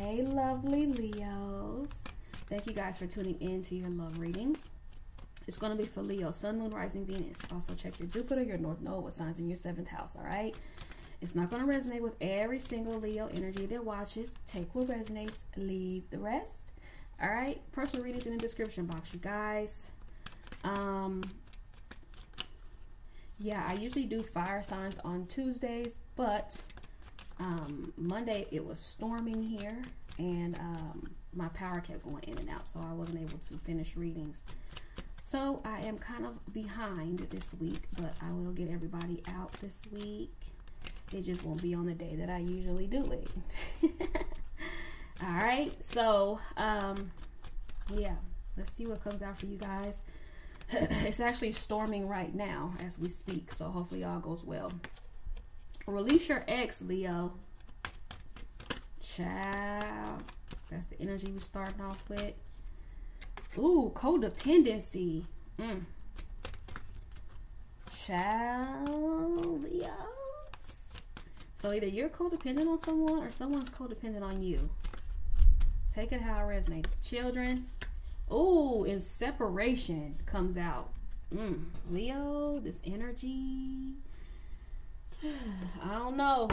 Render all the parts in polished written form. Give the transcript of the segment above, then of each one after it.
Hey, lovely Leos. Thank you guys for tuning in to your love reading. It's going to be for Leo, Sun, Moon, Rising, Venus. Also check your Jupiter, your North Node, what signs in your 7th house, all right? It's not going to resonate with every single Leo energy that watches. Take what resonates, leave the rest. All right, personal readings in the description box, you guys. Yeah, I usually do fire signs on Tuesdays, but Monday it was storming here, and my power kept going in and out, so I wasn't able to finish readings. So I am kind of behind this week, but I will get everybody out this week. It just won't be on the day that I usually do it. All right, so yeah, let's see what comes out for you guys. It's actually storming right now as we speak, so hopefully all goes well. Release your ex, Leo. Child, that's the energy we're starting off with. Ooh, codependency. Child, Leos. So either you're codependent on someone or someone's codependent on you. Take it how it resonates. Children. Ooh, and separation comes out. Leo, this energy. I don't know.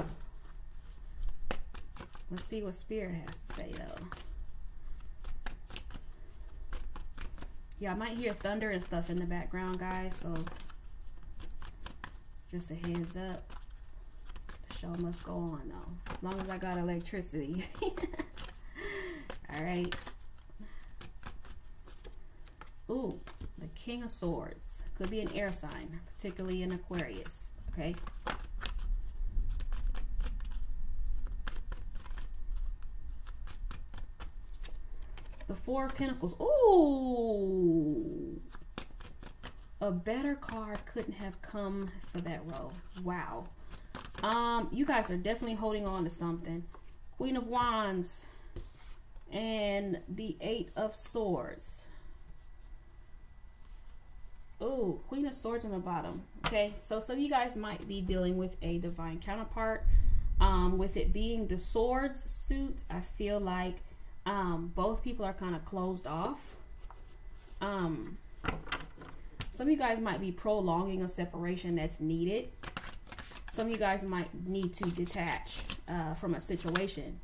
Let's see what Spirit has to say, though. Yeah, I might hear thunder and stuff in the background, guys, so just a heads up. The show must go on, though, as long as I got electricity. All right. Ooh, the King of Swords. Could be an air sign, particularly in Aquarius, okay? The Four of Pentacles. Ooh! A better card couldn't have come for that row. Wow. You guys are definitely holding on to something. Queen of Wands and the Eight of Swords. Ooh, Queen of Swords on the bottom. Okay, so some of you guys might be dealing with a divine counterpart. With it being the Swords suit, I feel like both people are kind of closed off. Some of you guys might be prolonging a separation that's needed. Some of you guys might need to detach from a situation,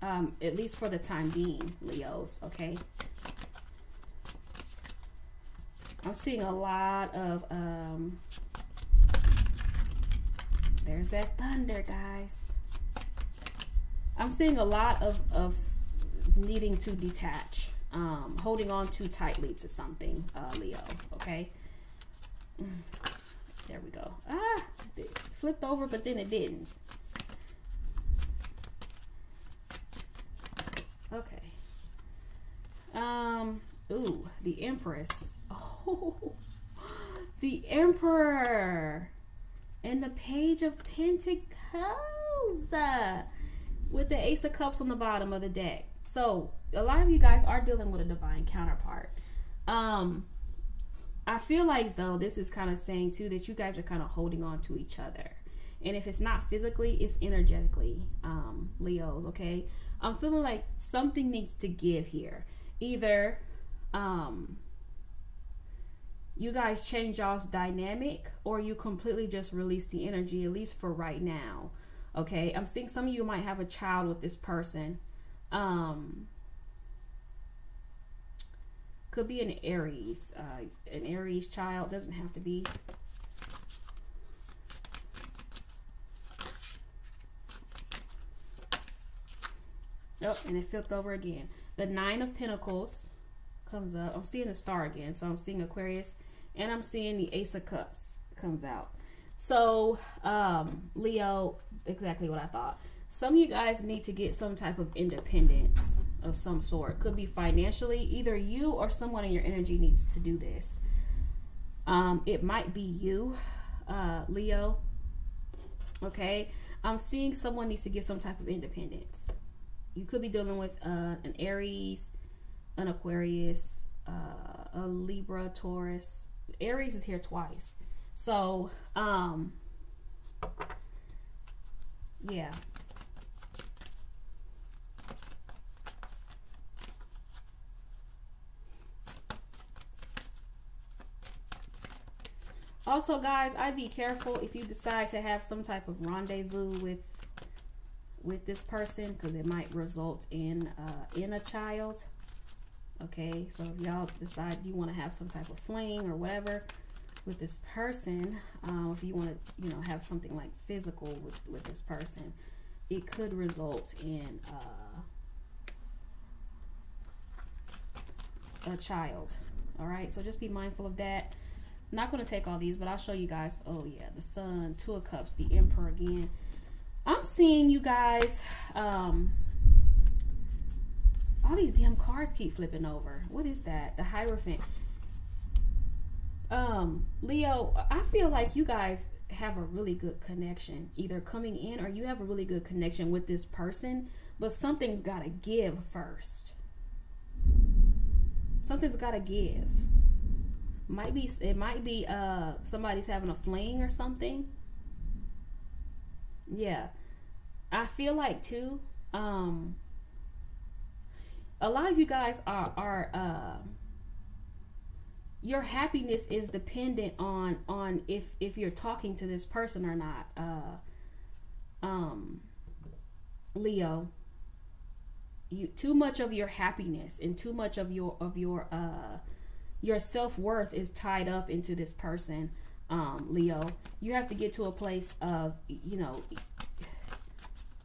at least for the time being, Leos, okay? I'm seeing a lot of, there's that thunder, guys. I'm seeing a lot of needing to detach, holding on too tightly to something, Leo, okay? There we go. Ah, it flipped over, but then it didn't. Okay. Ooh, the Empress. Oh, the Emperor and the Page of Pentacles with the Ace of Cups on the bottom of the deck. So a lot of you guys are dealing with a divine counterpart. I feel like, though, this is kind of saying too that you guys are kind of holding on to each other, and if it's not physically, it's energetically, Leos, okay? I'm feeling like something needs to give here. Either you guys change y'all's dynamic, or you completely just release the energy, at least for right now, okay? I'm seeing some of you might have a child with this person. Could be an Aries child, doesn't have to be. Oh, and it flipped over again. The Nine of Pentacles comes up. I'm seeing the star again, so I'm seeing Aquarius, and I'm seeing the Ace of Cups comes out. So Leo, exactly what I thought. Some of you guys need to get some type of independence of some sort. Could be financially. Either you or someone in your energy needs to do this. It might be you, Leo, okay? I'm seeing someone needs to get some type of independence. You could be dealing with an Aries, an Aquarius, a Libra, Taurus. Aries is here twice. So, yeah. Also, guys, I'd be careful if you decide to have some type of rendezvous with this person, because it might result in a child. Okay, so if y'all decide you want to have some type of fling or whatever with this person, if you want to, you know, have something like physical with this person, it could result in a child. All right, so just be mindful of that. I'm not going to take all these, but I'll show you guys. Oh yeah, the Sun, Two of Cups, the Emperor again. I'm seeing you guys, all these damn cards keep flipping over. What is that? The Hierophant. Leo, I feel like you guys have a really good connection, either coming in or you have a really good connection with this person, but something's got to give first. Something's got to give. It might be somebody's having a fling or something. Yeah, I feel like too, a lot of you guys are your happiness is dependent on if you're talking to this person or not, Leo. Too much of your happiness and too much of your self-worth is tied up into this person. Leo, you have to get to a place of, you know,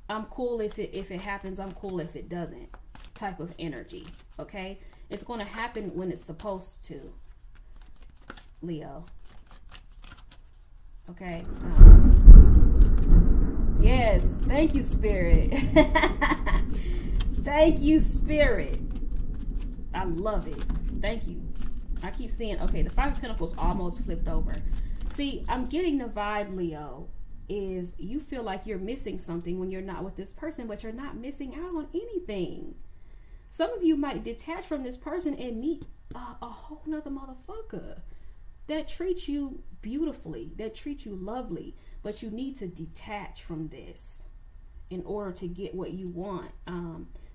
I'm cool if it happens, I'm cool if it doesn't type of energy. Okay, it's going to happen when it's supposed to, Leo. Okay, yes, thank you, Spirit. Thank you, Spirit. I love it. Thank you. I keep seeing, okay, the Five of Pentacles almost flipped over. See, I'm getting the vibe, Leo, is you feel like you're missing something when you're not with this person, but you're not missing out on anything. Some of you might detach from this person and meet a whole nother motherfucker that treats you beautifully, that treats you lovely, but you need to detach from this in order to get what you want,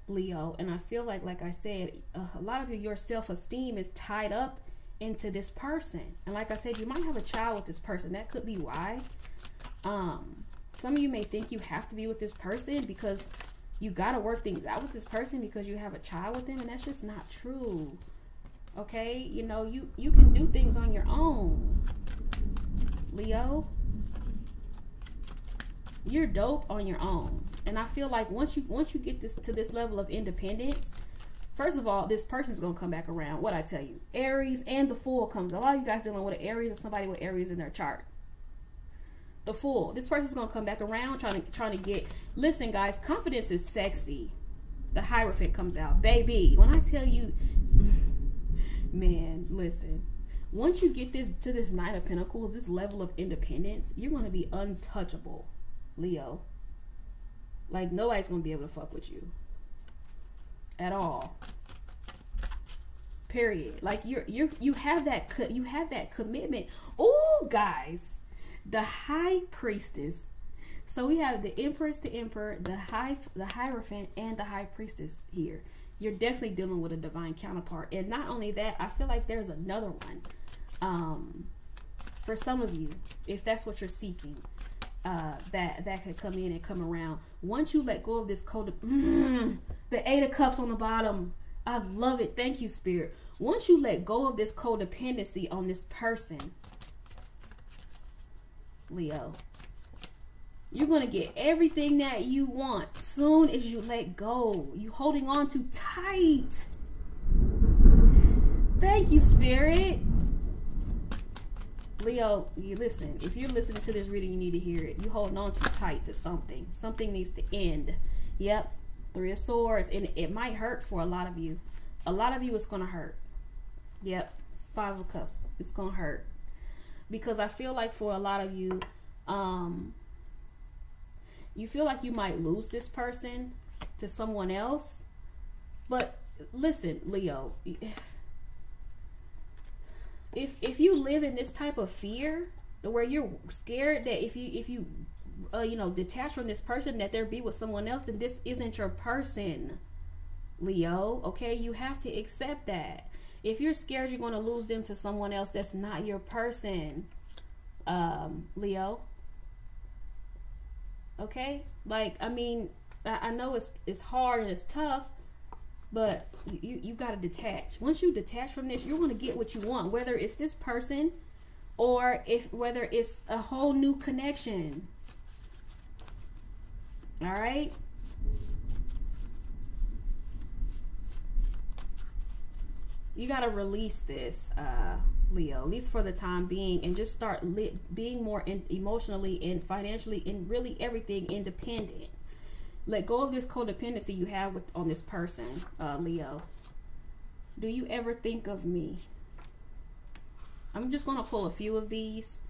Leo. And I feel like I said, a lot of your self-esteem is tied up into this person. And like I said, you might have a child with this person. That could be why. Some of you may think you have to be with this person because you got to work things out with this person because you have a child with them, and that's just not true. Okay, you know, you can do things on your own, Leo. You're dope on your own. And I feel like once you get this to this level of independence, first of all, this person's gonna come back around. What I tell you, Aries and the Fool comes. A lot of you guys dealing with an Aries or somebody with Aries in their chart. The Fool. This person's gonna come back around trying to get. Listen, guys, confidence is sexy. The Hierophant comes out, baby. When I tell you, man, listen. Once you get this to this Nine of Pentacles, this level of independence, you're gonna be untouchable, Leo. Like, nobody's going to be able to fuck with you at all. Period. Like, you have that commitment. Oh, guys, the High Priestess. So we have the Empress, the Emperor, the Hierophant, and the High Priestess here. You're definitely dealing with a divine counterpart. And not only that, I feel like there's another one. For some of you, if that's what you're seeking, that could come in and come around once you let go of this code. The Eight of Cups on the bottom. I love it. Thank you, Spirit. Once you let go of this codependency on this person, Leo, you're gonna get everything that you want soon as you let go. You holding on too tight. Thank you, Spirit. Leo, you listen. If you're listening to this reading, you need to hear it. You holding on too tight to something. Something needs to end. Yep. Three of Swords. And it might hurt for a lot of you. A lot of you, it's going to hurt. Yep. Five of Cups. It's going to hurt. Because I feel like for a lot of you, you feel like you might lose this person to someone else. But listen, Leo. If you live in this type of fear where you're scared that if you you know, detach from this person that there be with someone else, then this isn't your person, Leo. Okay, you have to accept that. If you're scared you're going to lose them to someone else, that's not your person, Leo. Okay? Like, I mean, I know it's hard and it's tough, but you got to detach. Once you detach from this, you're going to get what you want, whether it's this person or whether it's a whole new connection. All right? You got to release this, Leo, at least for the time being, and just start being more emotionally and financially and really everything independent. Let go of this codependency you have on this person, Leo. Do you ever think of me? I'm just going to pull a few of these.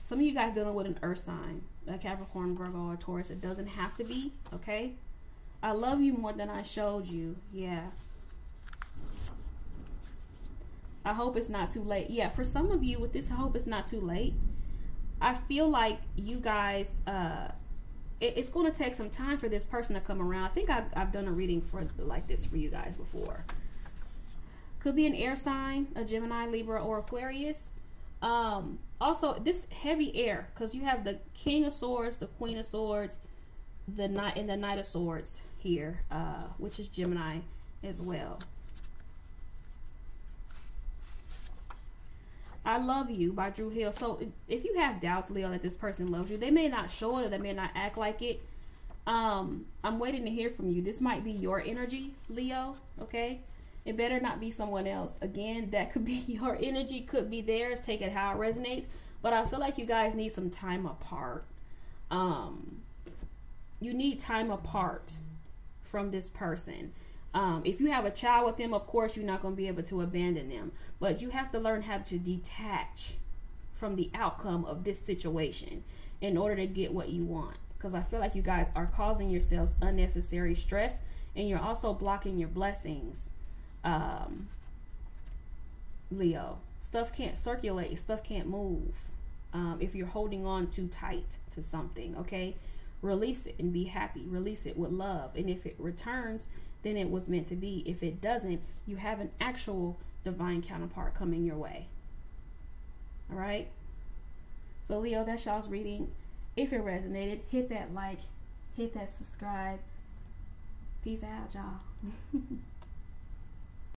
Some of you guys dealing with an earth sign, a Capricorn, Virgo, or Taurus. It doesn't have to be, okay? I love you more than I showed you, yeah. I hope it's not too late. Yeah, for some of you with this, I hope it's not too late. I feel like you guys, it's going to take some time for this person to come around. I think I've done a reading for like this for you guys before. Could be an air sign, a Gemini, Libra, or Aquarius. Also, this heavy air, because you have the King of Swords, the Queen of Swords, the Knight, and the Knight of Swords here, which is Gemini as well. I Love You by Drew Hill. So if you have doubts, Leo, that this person loves you, they may not show it or they may not act like it. I'm waiting to hear from you. This might be your energy, Leo, okay? It better not be someone else. Again, that could be your energy, could be theirs. Take it how it resonates. But I feel like you guys need some time apart. You need time apart from this person. If you have a child with them, of course, you're not going to be able to abandon them. But you have to learn how to detach from the outcome of this situation in order to get what you want. Because I feel like you guys are causing yourselves unnecessary stress, and you're also blocking your blessings, Leo. Stuff can't circulate. Stuff can't move if you're holding on too tight to something, okay? Release it and be happy. Release it with love. And if it returns, then it was meant to be. If it doesn't, you have an actual divine counterpart coming your way. All right? So, Leo, that's y'all's reading. If it resonated, hit that like, hit that subscribe. Peace out, y'all.